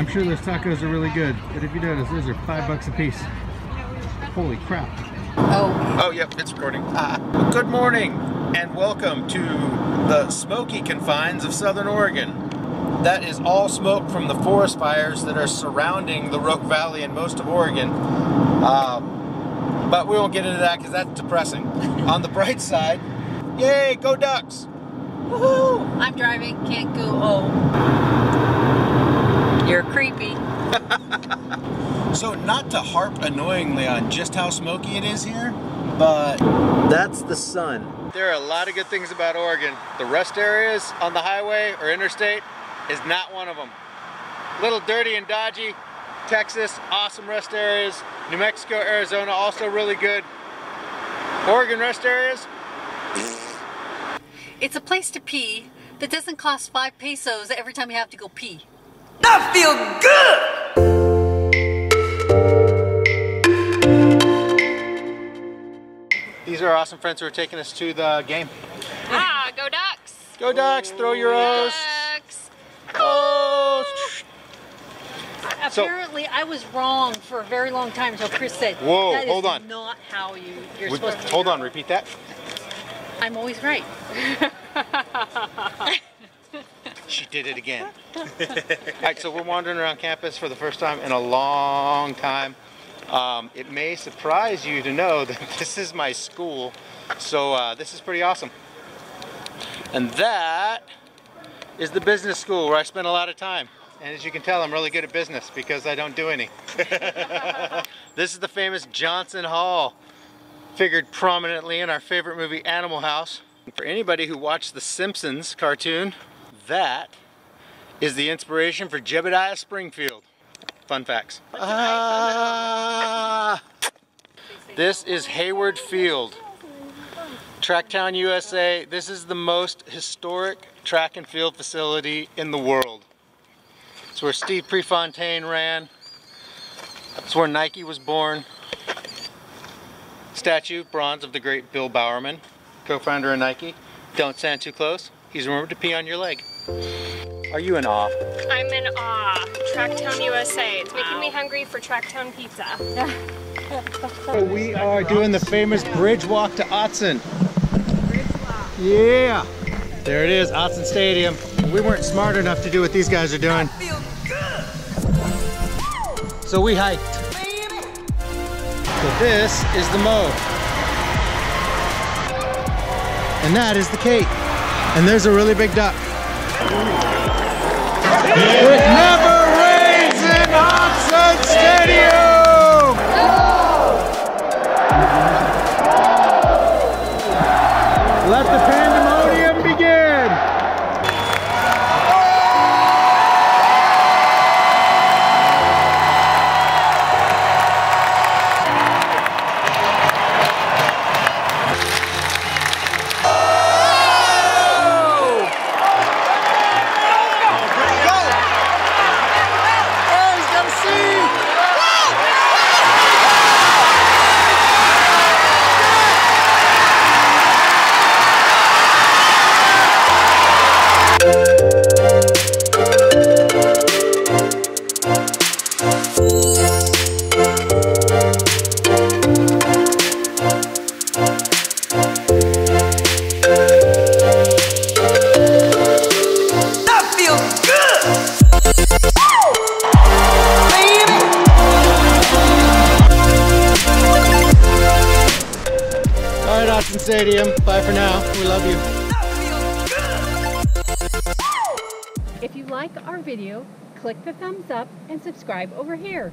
I'm sure those tacos are really good, but if you notice, those are $5 a piece. Holy crap. Oh, yep, it's recording. Good morning and welcome to the smoky confines of Southern Oregon. That is all smoke from the forest fires that are surrounding the Rogue Valley and most of Oregon. But we won't get into that because that's depressing. On the bright side, yay, go Ducks! Woohoo! I'm driving, can't go home. You're creepy. So not to harp annoyingly on just how smoky it is here, but that's the sun. There are a lot of good things about Oregon. The rest areas on the highway or interstate is not one of them. A little dirty and dodgy. Texas, awesome rest areas. New Mexico, Arizona, also really good. Oregon rest areas. It's a place to pee that doesn't cost 5 pesos every time you have to go pee. That feels good! These are our awesome friends who are taking us to the game. Ah, go Ducks! Go Ducks, throw your O's. Oh. Apparently, I was wrong for a very long time until Chris said, "Whoa, that is hold on, not how you're supposed to." Hold on, repeat that. I'm always right. She did it again. All right, so we're wandering around campus for the first time in a long time. It may surprise you to know that this is my school, so this is pretty awesome. And that is the business school where I spend a lot of time. And as you can tell, I'm really good at business because I don't do any. This is the famous Johnson Hall, figured prominently in our favorite movie, Animal House. For anybody who watched the Simpsons cartoon, that is the inspiration for Jebediah Springfield. Fun facts. This is Hayward Field. Track Town USA. This is the most historic track and field facility in the world. It's where Steve Prefontaine ran. It's where Nike was born. Statue, bronze of the great Bill Bowerman, co-founder of Nike. Don't stand too close. He's remembered to pee on your leg. Are you in awe? I'm in awe. Track Town USA. It's making me hungry for Track Town pizza. So we are doing the famous bridge walk to Autzen. Yeah, there it is, Autzen Stadium. We weren't smart enough to do what these guys are doing. So we hiked. So this is the mow. And that is the cake. And there's a really big duck. It never rains in Autzen Stadium! Let the pandemonium begin! Stadium. Bye for now. We love you. If you like our video, click the thumbs up and subscribe over here.